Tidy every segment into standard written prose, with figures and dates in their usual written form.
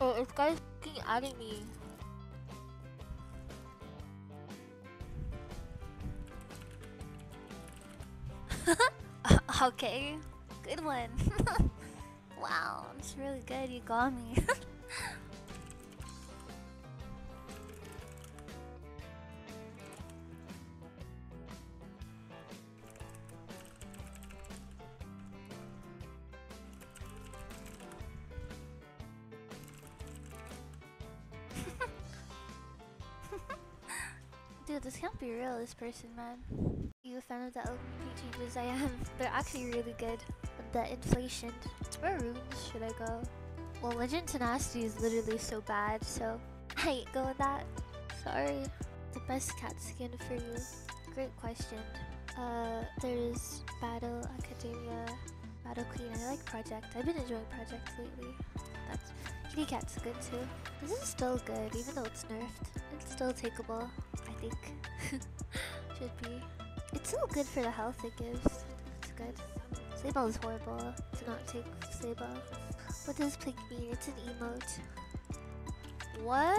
Oh, this guy's fucking adding me. Okay, good one. Wow, it's really good. You got me. Dude, this can't be real, this person, man. You a fan of the LFT changes? I am. They're actually really good. The inflation. Where runes should I go? Well, Legend Tenacity is literally so bad, so I ain't go with that. Sorry. The best cat skin for you? Great question. There's Battle Academia, Battle Queen. I like Project. I've been enjoying Project lately. That's Kitty Cat's good too. This is still good, even though it's nerfed. It's still takeable, I think. Should be. It's still good for the health it gives. It's good. Sable is horrible. Do not take Sable. What does pink mean? It's an emote. What?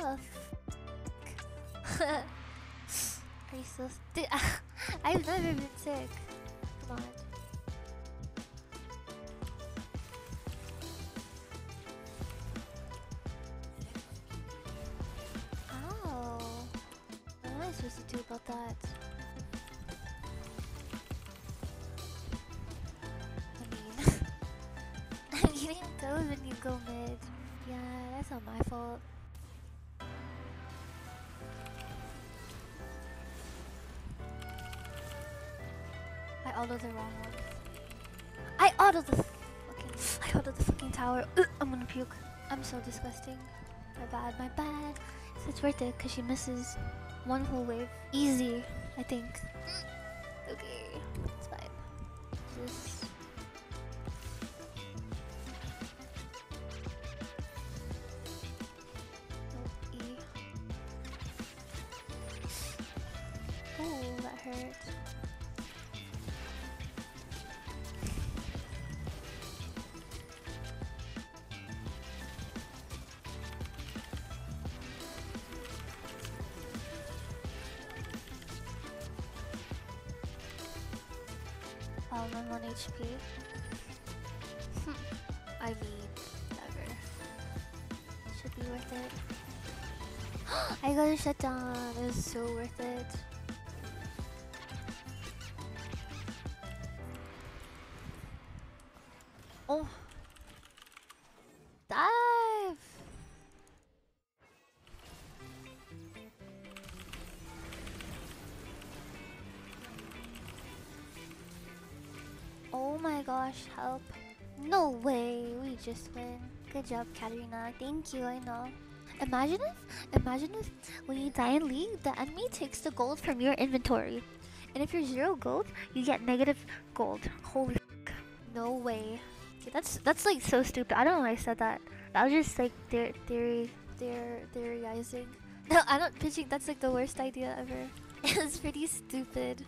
Oh, Are you still sick? I've never been sick. Come on. Oh. What am I supposed to do about that? You didn't go when you go mid. Yeah, that's not my fault. I auto the wrong one. I auto the fucking tower. I'm gonna puke. I'm so disgusting. My bad, my bad. So it's worth it because she misses one whole wave. Easy, I think. Okay, it's fine. Just hurt. Oh, I'm 1 HP. I mean, never. Should be worth it. I got a shutdown. It was so worth it. Oh, dive! Oh my gosh, help. No way, we just win. Good job, Katarina. Thank you, I know. Imagine if when you die in League, the enemy takes the gold from your inventory. And if you're 0 gold, you get negative gold. Holy fuck. No way. That's like so stupid. I don't know why I said that. That was just like theorizing. No, I'm not pitching. That's like the worst idea ever. It was pretty stupid.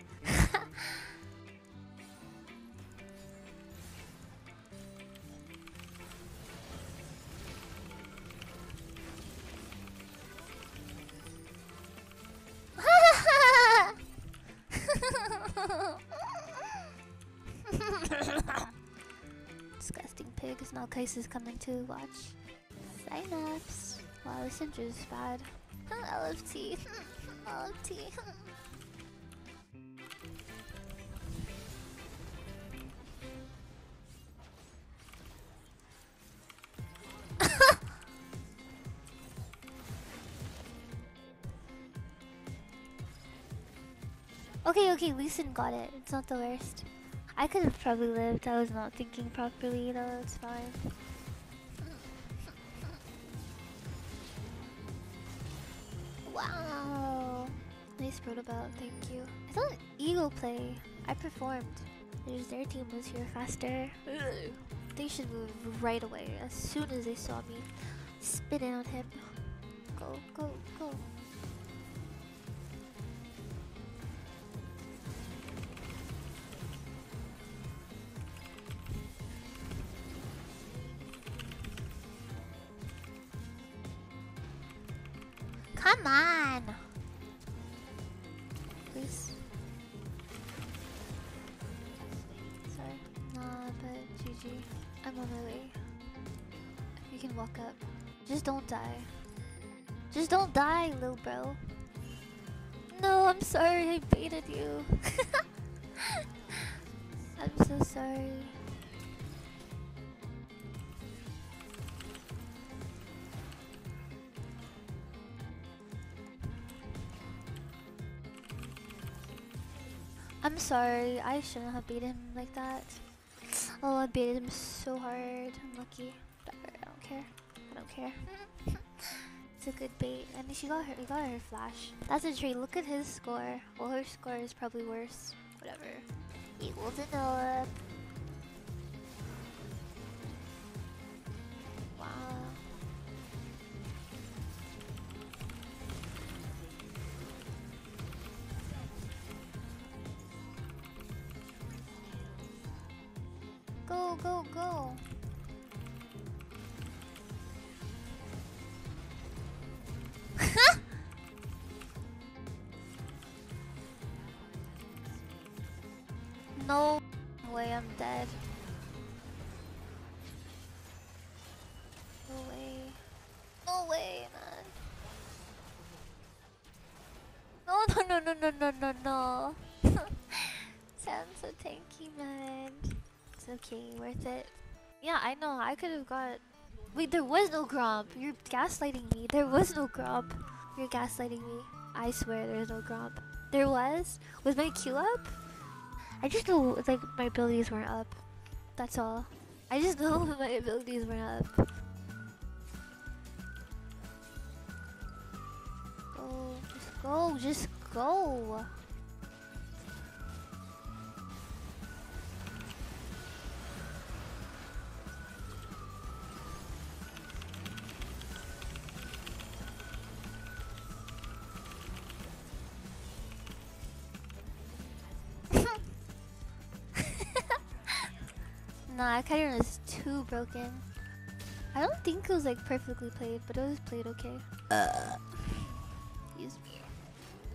Because now Kaisa's coming to watch. Signups. Wow, this intro is bad. LFT. LFT. Okay, Leeson got it. It's not the worst. I could have probably lived. I was not thinking properly, though. It's fine. Wow! Nice protobelt, thank you. I thought ego play. I performed. Their team was here faster. They should move right away as soon as they saw me. Spit in on him. Go, go, go. Come on. Please. Sorry. Nah, but GG. I'm on my way. You can walk up. Just don't die. Just don't die, little bro. No, I'm sorry. I baited you. I'm so sorry. I'm sorry, I shouldn't have beaten him like that. Oh, I baited him so hard. I'm lucky. But I don't care. I don't care. It's a good bait. And she got her, he got her flash. That's a treat. Look at his score. Well, her score is probably worse. Whatever. Equals enough. Wow. Go, go, go. No way, I'm dead. No way. No way, man. No, no, no, no, no, no, no, no. Sounds so tanky, man. Okay, worth it. Yeah, I know. I could have got. Wait, there was no gromp. You're gaslighting me. There was no gromp. You're gaslighting me. I swear there's no gromp. There was? Was my Q up? I just know, like, my abilities weren't up. That's all. I just know my abilities weren't up. Go. Just go. Just go. Nah, Katarina is too broken. I don't think it was like perfectly played, but it was played okay. Excuse me.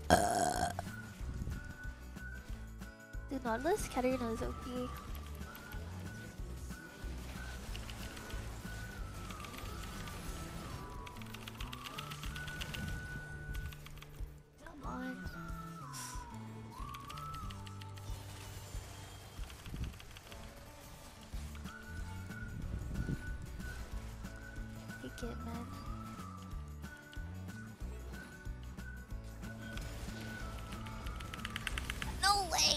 The Nautilus Katarina is OP. Come on. It, man. No way.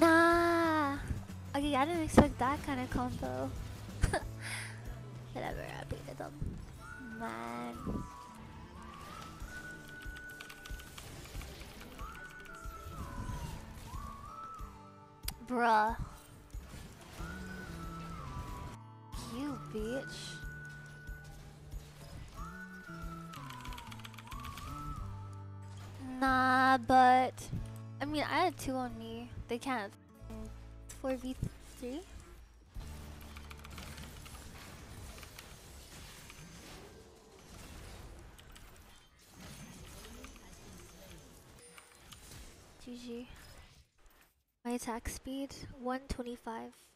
Nah. Okay, I didn't expect that kind of combo. Whatever, I beat them. Man. Bruh. You bitch. Nah, but I mean, I had two on me. They can't 4v3. GG. My attack speed 125.